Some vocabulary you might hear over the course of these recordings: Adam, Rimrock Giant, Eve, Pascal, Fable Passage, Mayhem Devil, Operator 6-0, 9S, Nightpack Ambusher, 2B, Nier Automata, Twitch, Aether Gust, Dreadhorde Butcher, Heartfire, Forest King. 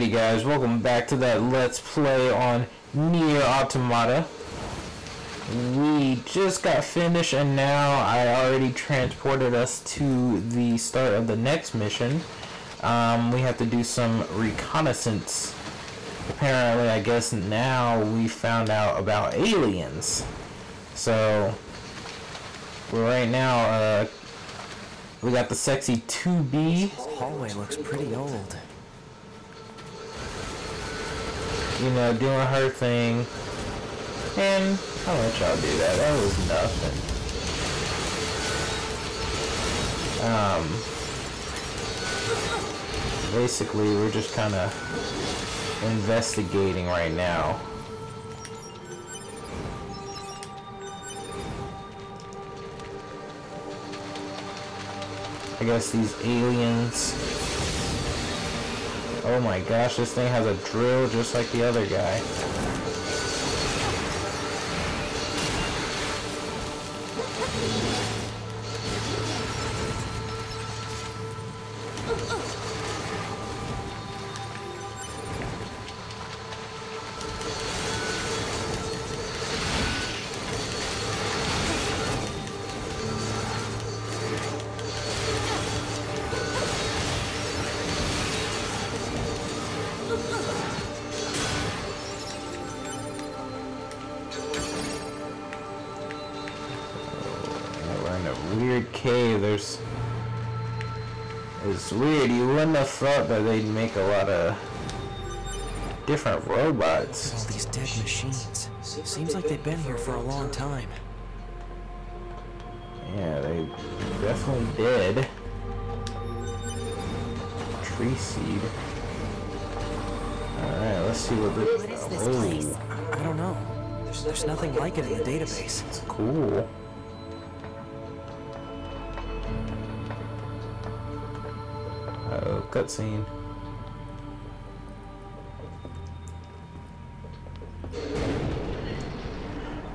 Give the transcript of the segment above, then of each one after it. Alrighty guys, welcome back to that Let's Play on Nier Automata. We just got finished and now I already transported us to the start of the next mission. We have to do some reconnaissance. Apparently, I guess now we found out about aliens. So, right now, we got the sexy 2B. This hallway looks pretty old. You know, doing her thing. And I'll let y'all do that. That was nothing. Basically, we're just kind of investigating right now. I guess these aliens... Oh my gosh, this thing has a drill just like the other guy. Cave, it's weird. You wouldn't have thought that they'd make a lot of different robots. All these dead machines. Seems like they've been here for a long time. Yeah, they definitely did. Tree seed. All right, let's see what this. What is this place? I don't know. There's nothing like it in the database. It's cool. Cutscene.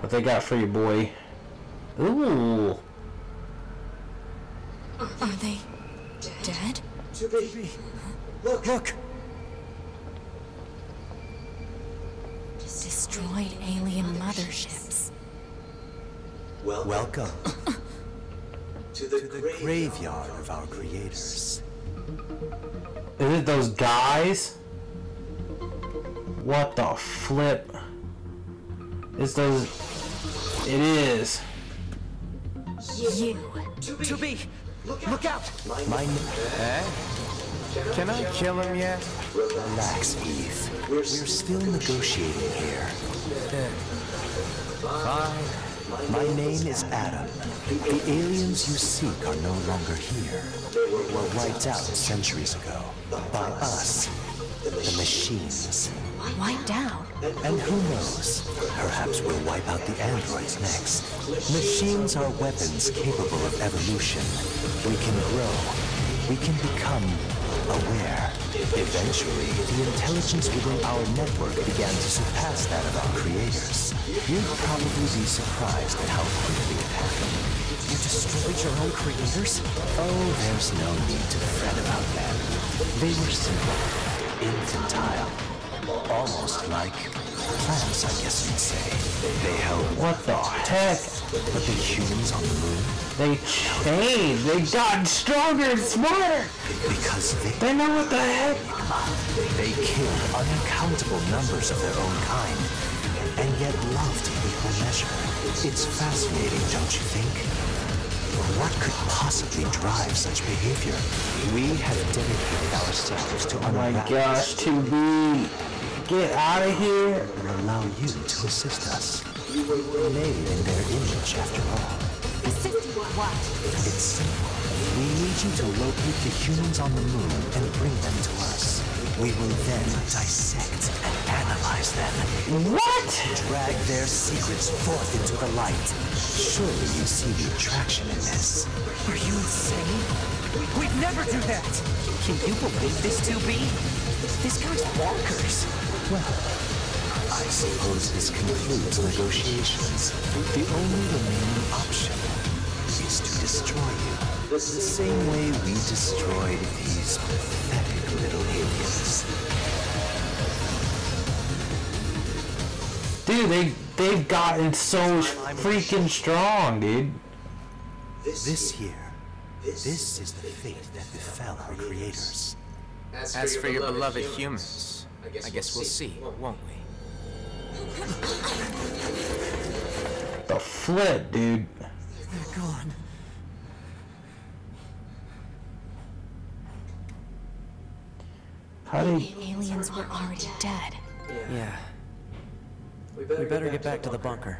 What they got for you, boy? Ooh. Are they dead? 2B. Look. Destroyed alien motherships. Welcome to the graveyard of our creators. Is it those guys? What the flip? It is. You. 2B. Look out. Can I kill him yet? Relax, Eve. We're still negotiating here. Fine. My name is Adam. The aliens you seek are no longer here. Were wiped out centuries ago by us, the machines. Wiped out? And who knows? Perhaps we'll wipe out the androids next. Machines are weapons capable of evolution. We can grow. We can become aware. Eventually, the intelligence within our network began to surpass that of our creators. You'd probably be surprised at how quickly it happened. You destroyed your own creators? Oh, there's no need to fret about that. They were simple, infantile, almost like plants, I guess you'd say. They held what the heck? But the humans on the moon? They changed. They got stronger and smarter. Because they know what the heck. They killed uncountable numbers of their own kind, and yet loved in equal measure. It's fascinating, don't you think? What could possibly drive such behavior? We have dedicated ourselves to... Oh my gosh, 2B! Get out of here! ...and allow you to assist us. We're made in their image, after all. Assist what? It's simple. We need you to locate the humans on the moon and bring them to us. We will then dissect and analyze them. What? Drag their secrets forth into the light. Surely you see the attraction in this. Are you insane? We'd never do that! Can you believe this, 2B? This guy's bonkers. Well, I suppose this concludes negotiations. The only remaining option is to destroy you. The same way we destroyed these pathetic little aliens. Dude, they've gotten so freaking strong, dude. This is the fate that befell our creators. As for your beloved humans, I guess we'll see, won't we? The flip, dude. They're gone. How do the aliens were already dead? Yeah. We better get back to the bunker.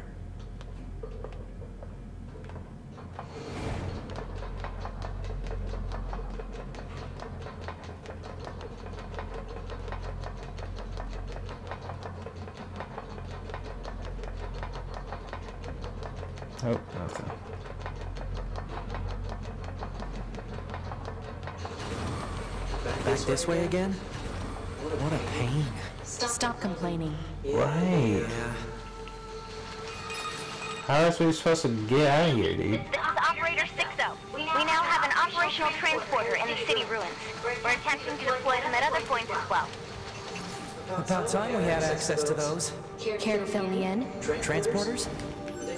Oh, nothing. Back this way again? What a pain. Stop complaining. Right. Yeah. How else are we supposed to get out of here, dude? This is Operator 6-0. We now have an operational transporter in the city ruins. We're attempting to deploy them at other points as well. About time we had access to those. Care to fill me in? Transporters?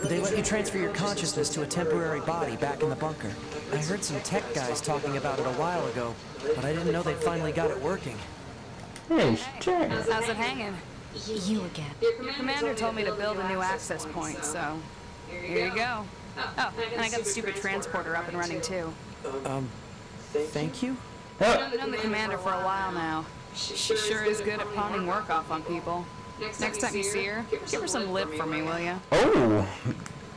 They let you transfer your consciousness to a temporary body back in the bunker. I heard some tech guys talking about it a while ago, but I didn't know they'd finally got it working. Hey, sure. How's it hanging? You again. Your commander told me to build a new access point, so here you go. Oh, and I got the stupid transporter up and running too. Thank you? I've known the commander for a while now. She sure is good at pawning work off on people. Next time you see her, give her some lip for me, will ya? Oh!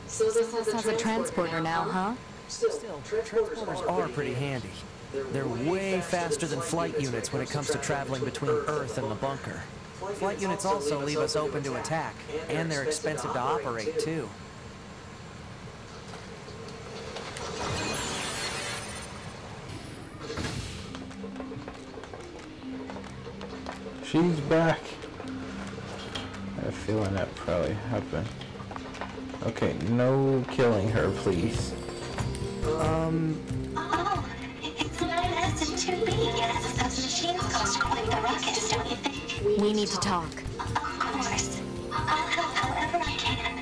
So this has a transporter now, huh? Still, transporters are pretty handy. They're way faster than flight units when it comes to traveling between Earth and the bunker. Flight units also leave us open to attack, and they're expensive to operate, too. She's back. I have a feeling that probably happened. Okay, no killing her, please. Oh, it's 9S and 2B. Yes, those machines caused quite the ruckus, don't you think? We need to talk. Of course. I'll help however I can.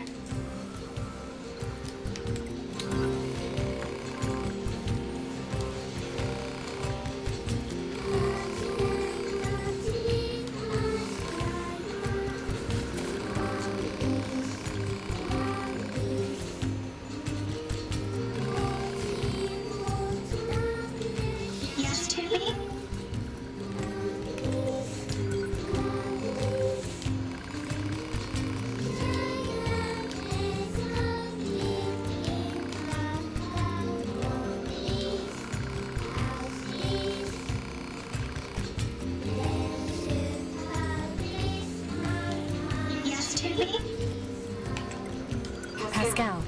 Pascal.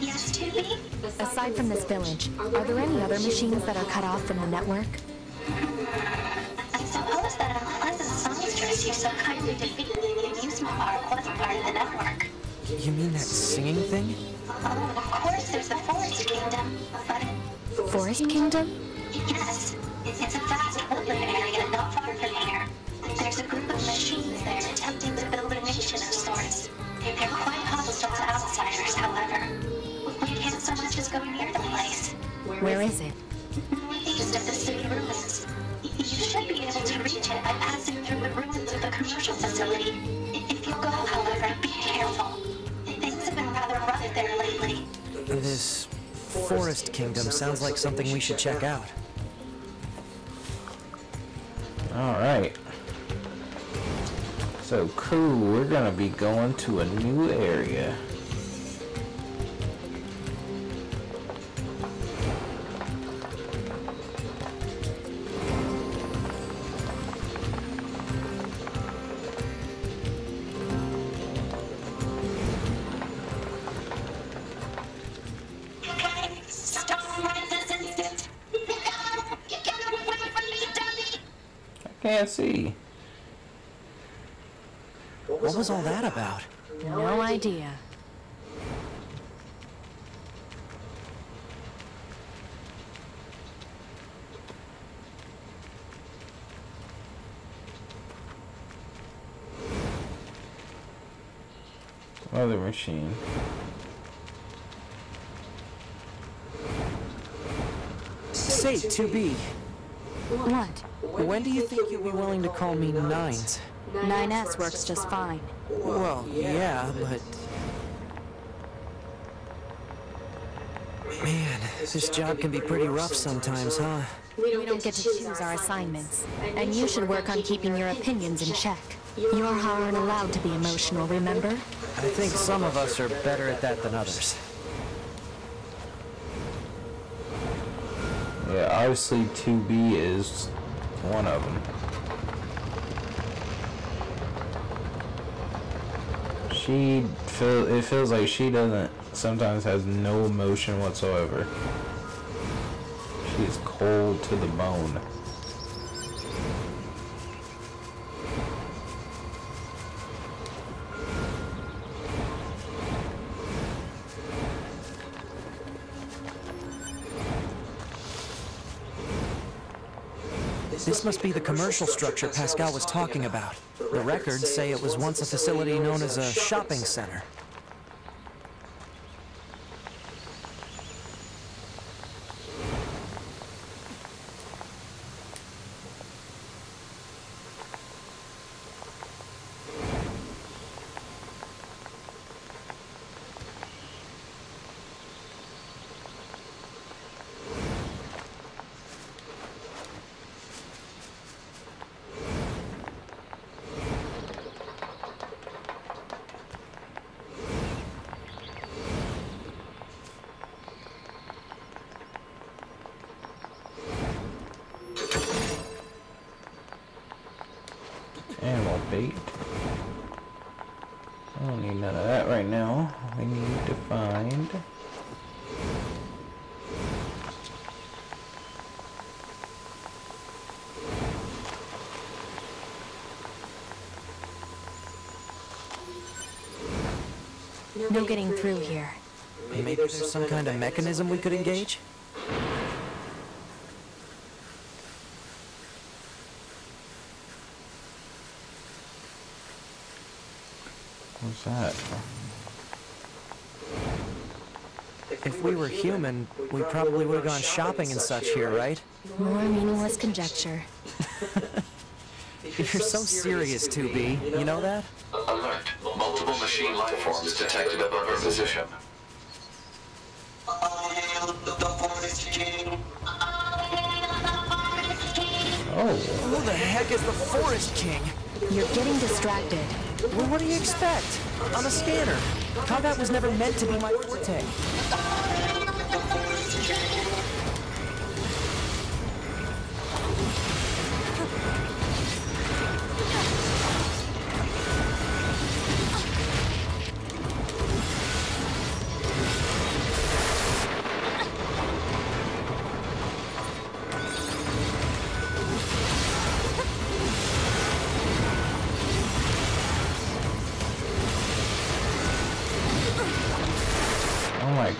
Yes, 2B? Aside from this village, are there any other machines that are cut off from the network? I suppose that unpleasant songstress you so kindly defeated in the amusement park wasn't part of the network. You mean that singing thing? Oh, of course there's the Forest Kingdom, but... Forest Kingdom? Yes. It's a vast woodland area not far from here. There's a group of machines there attempting to build a nation of sorts. They're quite hostile to outsiders, however. We can't so much as go near the place. Where is it? Northeast of the city ruins. You should be able to reach it by passing through the ruins of the commercial facility. If you go, however, be careful. Things have been rather rough there lately. This Forest Kingdom sounds like something we should check out. Alright. So cool, we're gonna be going to a new area. I can't see. What was all that about? No idea. Other machine. Say 2B. What? When do you think you'll be willing to call me 9s? 9S works just fine. Well, yeah, but... Man, this job can be pretty rough sometimes, huh? We don't get to choose our assignments, and you should work on keeping your opinions in check. You aren't allowed to be emotional, remember? I think some of us are better at that than others. Yeah, obviously 2B is one of them. It feels like she doesn't, sometimes has no emotion whatsoever. She is cold to the bone. This must be the commercial structure Pascal was talking about. The records say it was once a facility known as a shopping center. Bait. I don't need none of that right now. We need to find no getting through here. Maybe there's some kind of mechanism we could engage? What's that? If we were human, we probably would have gone shopping and such here, right? More meaningless conjecture. You're so serious, 2B. You know that? Alert. Multiple machine life forms detected above our position. Oh. Who the heck is the Forest King? You're getting distracted. Well, what do you expect? I'm a scanner. Combat was never meant to be my forte.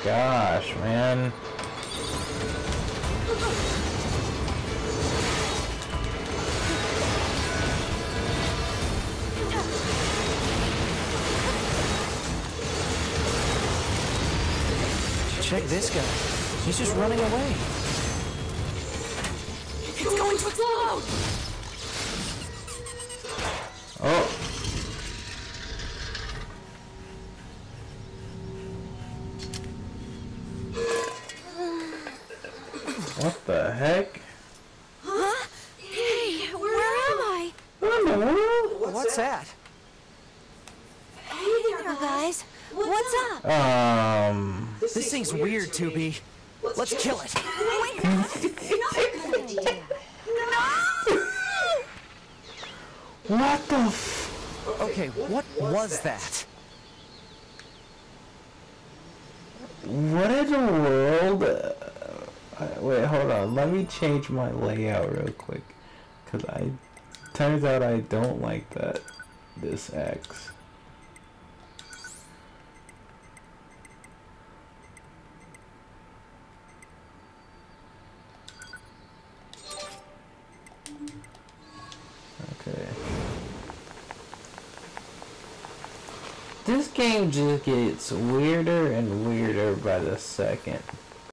Gosh, man. Check this guy. He's just running away. It's going to explode! Oh. What the heck? Huh? Hey, where am I? What's that? Hey there, guys. What's up? This thing's weird, 2B. Let's kill it. Wait, no! What the f... Okay, what was that? What in the world... Wait, hold on. Let me change my layout real quick, cause turns out I don't like that. This X. Okay. This game just gets weirder and weirder by the second.